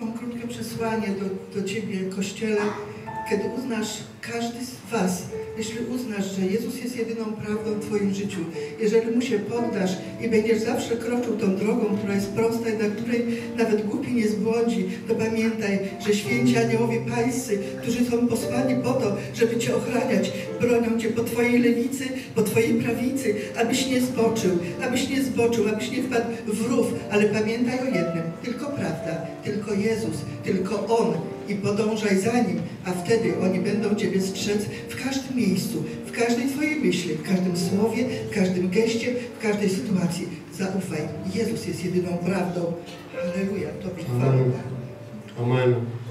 Mam krótkie przesłanie do Ciebie, Kościele. Kiedy uznasz, każdy z Was, jeśli uznasz, że Jezus jest jedyną prawdą w Twoim życiu, jeżeli Mu się poddasz i będziesz zawsze kroczył tą drogą, która jest prosta i na której nawet głupi nie zbłądzi, to pamiętaj, że święci aniołowie pańscy, którzy są posłani po to, żeby Cię ochraniać, bronią Cię po Twojej lewicy, po Twojej prawicy, abyś nie zboczył, abyś nie wpadł w rów, ale pamiętaj o jednym, tylko prawda, tylko Jezus, tylko On i podążaj za Nim, a wtedy oni będą Ciebie strzec w każdym miejscu, w każdej Twojej myśli, w każdym słowie, w każdym geście, w każdej sytuacji. Zaufaj, Jezus jest jedyną prawdą. Halleluja, dobrze. Amen. Amen.